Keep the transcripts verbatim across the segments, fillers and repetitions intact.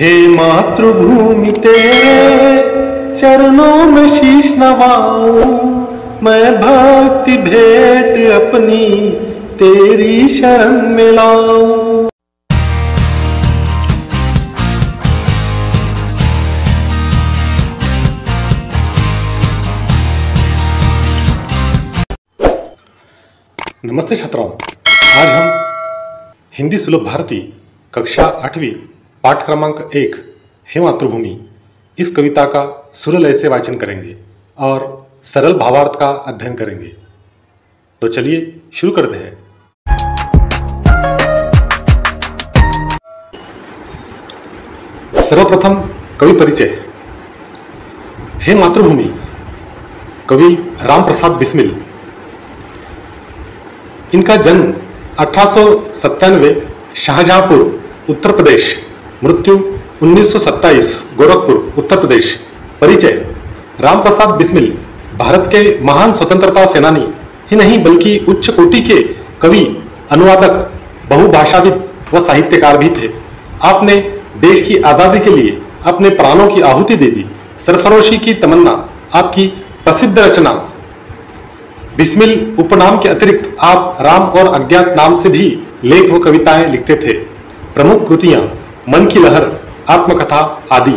हे मातृभूमि तेरे चरणों में शीश नवाऊं, मैं भक्ति भेंट अपनी तेरी शरण में लाऊं। नमस्ते छात्राओं, आज हम हिंदी सुलभ भारती कक्षा आठवीं पाठ क्रमांक एक हे मातृभूमि इस कविता का सुरलय से वाचन करेंगे और सरल भावार्थ का अध्ययन करेंगे। तो चलिए शुरू करते हैं। सर्वप्रथम कवि परिचय। हे मातृभूमि कवि रामप्रसाद बिस्मिल। इनका जन्म अठारह सौ सत्तानवे शाहजहाँपुर उत्तर प्रदेश, मृत्यु उन्नीस सौ सत्ताईस गोरखपुर उत्तर प्रदेश। परिचय। रामप्रसाद बिस्मिल भारत के महान स्वतंत्रता सेनानी ही नहीं बल्कि उच्च कोटि के कवि, अनुवादक, बहुभाषाविद व साहित्यकार भी थे। आपने देश की आज़ादी के लिए अपने प्राणों की आहुति दे दी। सरफरोशी की तमन्ना आपकी प्रसिद्ध रचना। बिस्मिल उपनाम के अतिरिक्त आप राम और अज्ञात नाम से भी लेख व कविताएं लिखते थे। प्रमुख कृतियां मन की लहर, आत्मकथा आदि।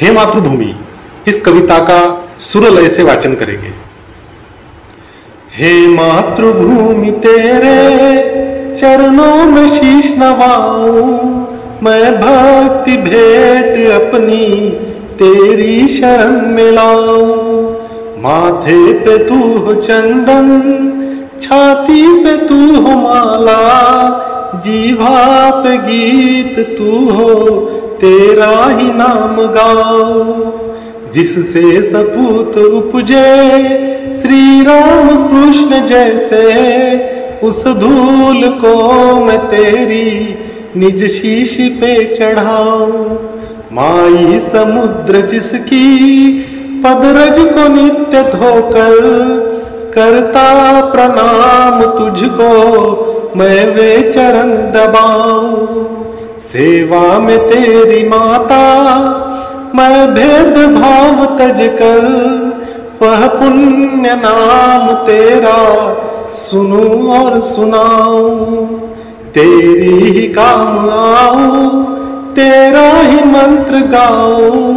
हे मातृभूमि इस कविता का सुरलय से वाचन करेंगे। हे मातृभूमि तेरे चरणों में शीश नवाऊं, मैं भक्ति भेंट अपनी तेरी शरण में लाऊं। माथे पे तू हो चंदन, छाती पे तू हो माला, जीवा पे गीत तू हो तेरा ही नाम गाओ। जिससे सपूत उपजे श्री राम कृष्ण जैसे, उस धूल को मैं तेरी निज शीश पे चढ़ाऊं। माई समुद्र जिसकी पदरज को नित्य धोकर, करता प्रणाम तुझको मैं वे चरण दबाऊं। सेवा में तेरी माता मैं भेद भाव तज कर, वह पुण्य नाम तेरा सुनूं और सुनाऊं। तेरी ही काम आऊं, तेरा ही मंत्र गाऊं,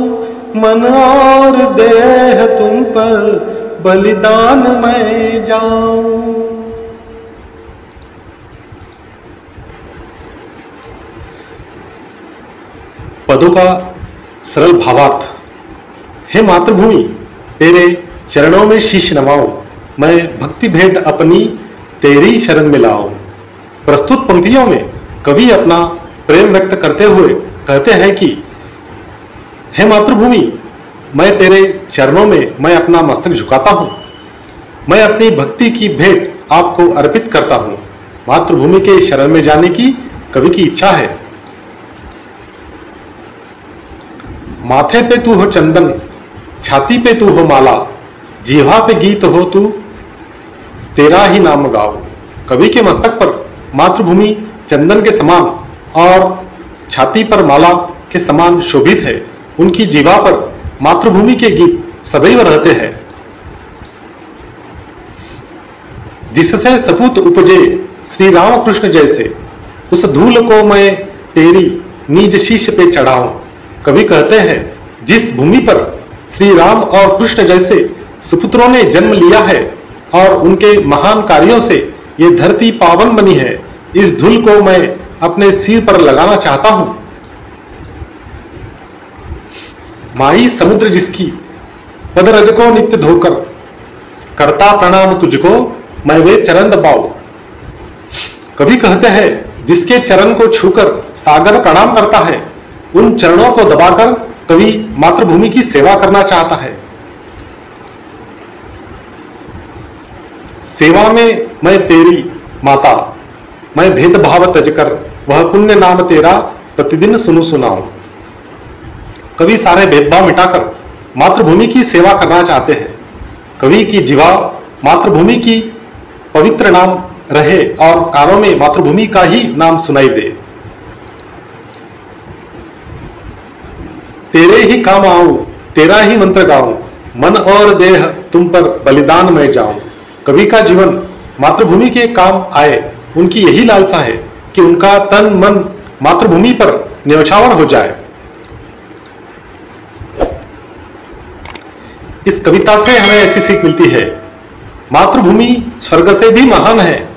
मन और देह तुम पर बलिदान मैं जाऊं। पदों का सरल भावार्थ। हे मातृभूमि तेरे चरणों में शीश नवाऊं, मैं भक्ति भेंट अपनी तेरी शरण में लाऊं। प्रस्तुत पंक्तियों में कवि अपना प्रेम व्यक्त करते हुए कहते हैं कि हे मातृभूमि मैं तेरे चरणों में मैं अपना मस्तक झुकाता हूँ, मैं अपनी भक्ति की भेंट आपको अर्पित करता हूँ। मातृभूमि के शरण में जाने की कवि की इच्छा है। माथे पे तू हो चंदन, छाती पे तू हो माला, जीवा पे गीत हो तू तेरा ही नाम गाओ। कवि के मस्तक पर मातृभूमि चंदन के समान और छाती पर माला के समान शोभित है। उनकी जीवा पर मातृभूमि के गीत सदैव रहते हैं। जिससे सपूत उपजे श्री राम कृष्ण जैसे, उस धूल को मैं तेरी निज शीश पे चढ़ाऊं। कवि कहते हैं जिस भूमि पर श्री राम और कृष्ण जैसे सुपुत्रों ने जन्म लिया है और उनके महान कार्यों से ये धरती पावन बनी है, इस धूल को मैं अपने सिर पर लगाना चाहता हूँ। माई समुद्र जिसकी पदरज को नित्य धोकर, करता प्रणाम तुझको मैं वे चरण दबाओ। कभी कहते हैं जिसके चरण को छूकर सागर प्रणाम करता है, उन चरणों को दबाकर कवि मातृभूमि की सेवा करना चाहता है। सेवा में मैं तेरी माता मैं भेदभाव तजकर, वह पुण्य नाम तेरा प्रतिदिन सुनू सुनाऊं। कवि सारे भेदभाव मिटाकर मातृभूमि की सेवा करना चाहते हैं। कवि की जीवा मातृभूमि की पवित्र नाम रहे और कानों में मातृभूमि का ही नाम सुनाई दे। तेरे ही काम आऊं, तेरा ही मंत्र गाऊं, मन और देह तुम पर बलिदान में जाऊं। कवि का जीवन मातृभूमि के काम आए, उनकी यही लालसा है कि उनका तन मन मातृभूमि पर न्यौछावर हो जाए। इस कविता से हमें ऐसी सीख मिलती है, मातृभूमि स्वर्ग से भी महान है,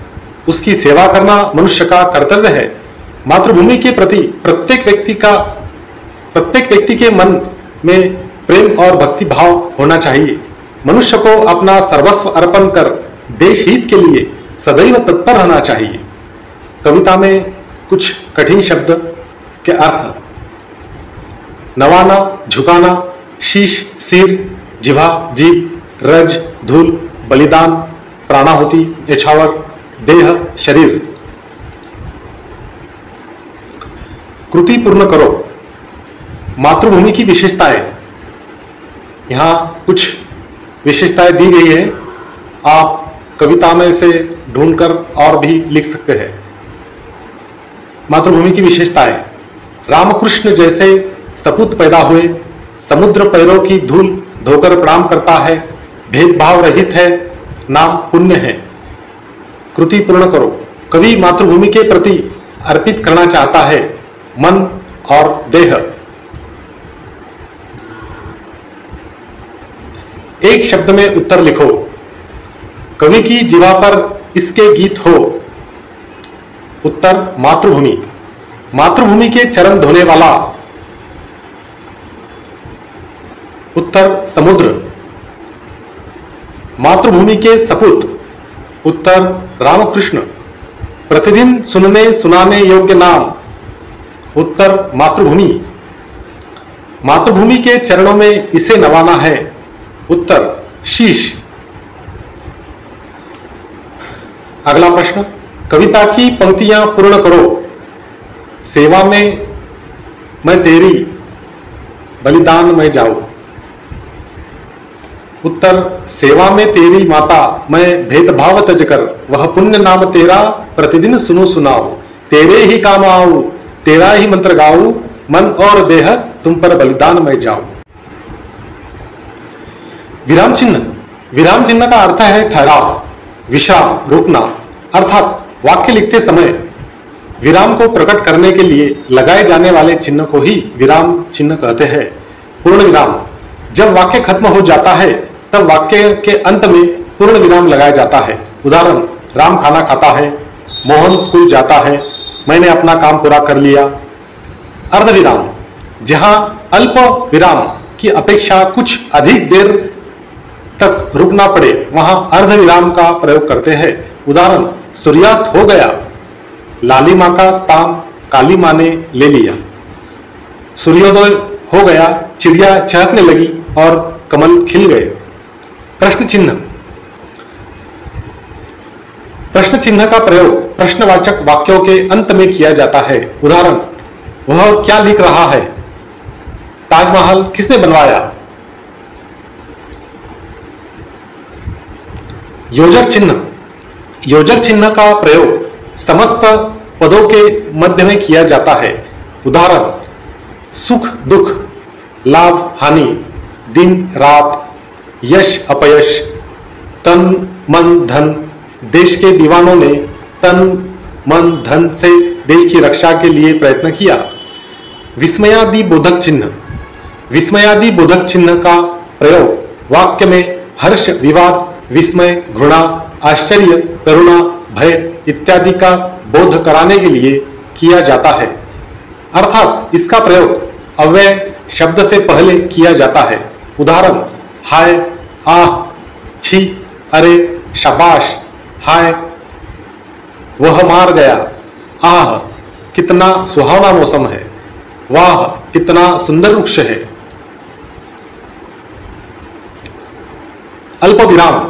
उसकी सेवा करना मनुष्य का कर्तव्य है। मातृभूमि के प्रति प्रत्येक व्यक्ति का प्रत्येक व्यक्ति के मन में प्रेम और भक्ति भाव होना चाहिए। मनुष्य को अपना सर्वस्व अर्पण कर देश हित के लिए सदैव तत्पर रहना चाहिए। कविता में कुछ कठिन शब्द के अर्थ: नवाना, झुकाना, शीश, सिर, जिह्वा, जीभ, रज, धूल, बलिदान, प्राणाहुति, इछावर, देह, शरीर। कृति पूर्ण करो। मातृभूमि की विशेषताएं, यहाँ कुछ विशेषताएं दी गई है, आप कविता में से ढूंढकर और भी लिख सकते हैं। मातृभूमि की विशेषताएं: रामकृष्ण जैसे सपूत पैदा हुए, समुद्र पैरों की धूल धोकर प्रणाम करता है, भेदभाव रहित है, नाम पुण्य है। कृति पूर्ण करो। कवि मातृभूमि के प्रति अर्पित करना चाहता है मन और देह। एक शब्द में उत्तर लिखो। कवि की जीवा पर इसके गीत हो। उत्तर: मातृभूमि। मातृभूमि के चरण धोने वाला। उत्तर: समुद्र। मातृभूमि के सपूत। उत्तर: रामकृष्ण। प्रतिदिन सुनने सुनाने योग्य नाम। उत्तर: मातृभूमि। मातृभूमि के चरणों में इसे नवाना है। उत्तर: शीश। अगला प्रश्न: कविता की पंक्तियां पूर्ण करो। सेवा में मैं तेरी, बलिदान में जाऊं। उत्तर: सेवा में तेरी माता, मैं भेदभाव तज कर, वह पुण्य नाम तेरा प्रतिदिन सुनो सुनाओ। तेरे ही काम आऊं, तेरा ही मंत्र गाऊं, मन और देह तुम पर बलिदान में जाऊं। विराम चिन्ह। विराम चिन्ह का अर्थ है ठहराव, विश्राम, रुकना। अर्थात वाक्य लिखते समय विराम को प्रकट करने के लिए लगाए जाने वाले चिन्ह को ही विराम चिन्ह कहते हैं। पूर्ण विराम: जब वाक्य खत्म हो जाता है तब वाक्य के अंत में पूर्ण विराम लगाया जाता है। उदाहरण: राम खाना खाता है, मोहन स्कूल जाता है, मैंने अपना काम पूरा कर लिया। अर्ध विराम: जहाँ अल्प विराम की अपेक्षा कुछ अधिक देर तक रुकना पड़े, वहां अर्ध विराम का प्रयोग करते हैं। उदाहरण: सूर्यास्त हो गया, लाली माँ का स्थान काली माँ ने ले लिया। सूर्योदय हो गया, चिड़िया चहकने लगी और कमल खिल गए। प्रश्न चिन्ह। प्रश्न चिन्ह का प्रयोग प्रश्नवाचक वाक्यों के अंत में किया जाता है। उदाहरण: वह क्या लिख रहा है? ताजमहल किसने बनवाया? योजक चिन्ह। योजक चिन्ह का प्रयोग समस्त पदों के मध्य में किया जाता है। उदाहरण: सुख दुख, लाभ हानि, दिन रात, यश अपयश, तन मन धन। देश के दीवानों ने तन मन धन से देश की रक्षा के लिए प्रयत्न किया। विस्मयादि बोधक चिन्ह। विस्मयादि बोधक चिन्ह का प्रयोग वाक्य में हर्ष, विवाद, विस्मय, घृणा, आश्चर्य, करुणा, भय इत्यादि का बोध कराने के लिए किया जाता है। अर्थात इसका प्रयोग अव्यय शब्द से पहले किया जाता है। उदाहरण: हाय, आह, छी, अरे, शाबाश। हाय, वह मार गया। आह, कितना सुहावना मौसम है। वाह, कितना सुंदर वृक्ष है। अल्प विराम: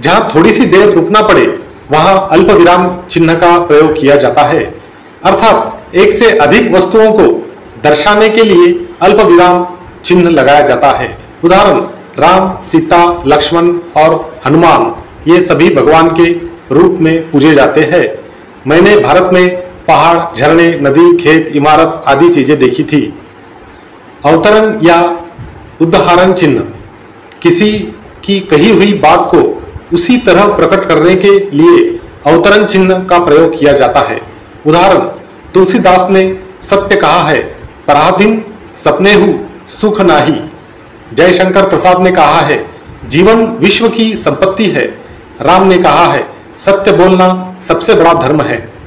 जहाँ थोड़ी सी देर रुकना पड़े, वहाँ अल्प विराम चिन्ह का प्रयोग किया जाता है। अर्थात एक से अधिक वस्तुओं को दर्शाने के लिए अल्प विराम चिन्ह लगाया जाता है। उदाहरण: राम, सीता, लक्ष्मण और हनुमान, ये सभी भगवान के रूप में पूजे जाते हैं। मैंने भारत में पहाड़, झरने, नदी, खेत, इमारत आदि चीजें देखी थी। अवतरण या उदाहरण चिन्ह किसी की कही हुई बात को उसी तरह प्रकट करने के लिए अवतरण चिन्ह का प्रयोग किया जाता है। उदाहरण, तुलसीदास ने सत्य कहा है, पराधीन सपने हु सुख नाही। जयशंकर प्रसाद ने कहा है, जीवन विश्व की संपत्ति है। राम ने कहा है, सत्य बोलना सबसे बड़ा धर्म है।